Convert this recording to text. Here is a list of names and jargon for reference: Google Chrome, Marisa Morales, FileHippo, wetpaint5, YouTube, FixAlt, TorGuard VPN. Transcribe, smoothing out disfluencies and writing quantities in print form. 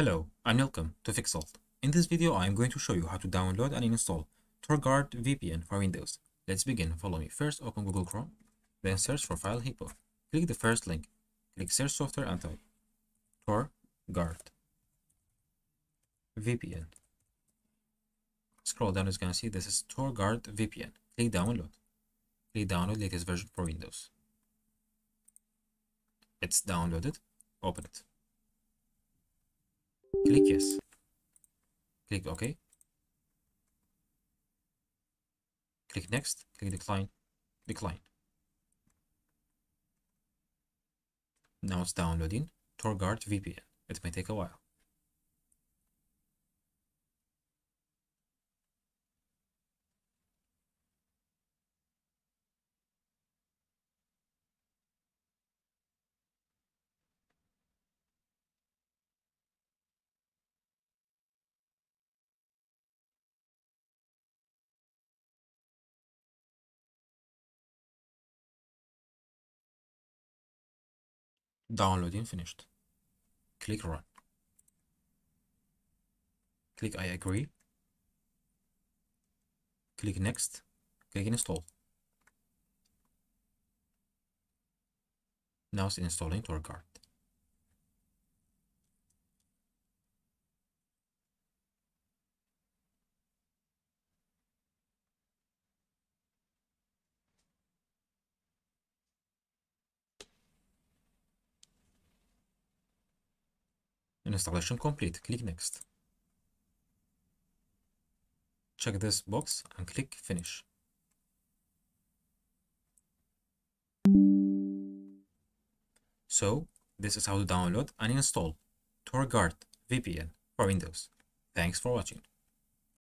Hello and welcome to FixAlt. In this video I am going to show you how to download and install TorGuard VPN for Windows. Let's begin, follow me. First open Google Chrome, then search for FileHippo. Click the first link, click search software and type TorGuard VPN. Scroll down, you're going to see this is TorGuard VPN. Click download. Click download latest version for Windows. It's downloaded, open it. Click yes. Click OK. Click next. Click decline. Decline. Now it's downloading TorGuard VPN. It may take a while. Downloading finished. Click run. Click I agree. Click next. Click install. Now it's installing TorGuard. Installation complete. Click next. Check this box and click finish. So this is how to download and install TorGuard VPN for Windows. Thanks for watching.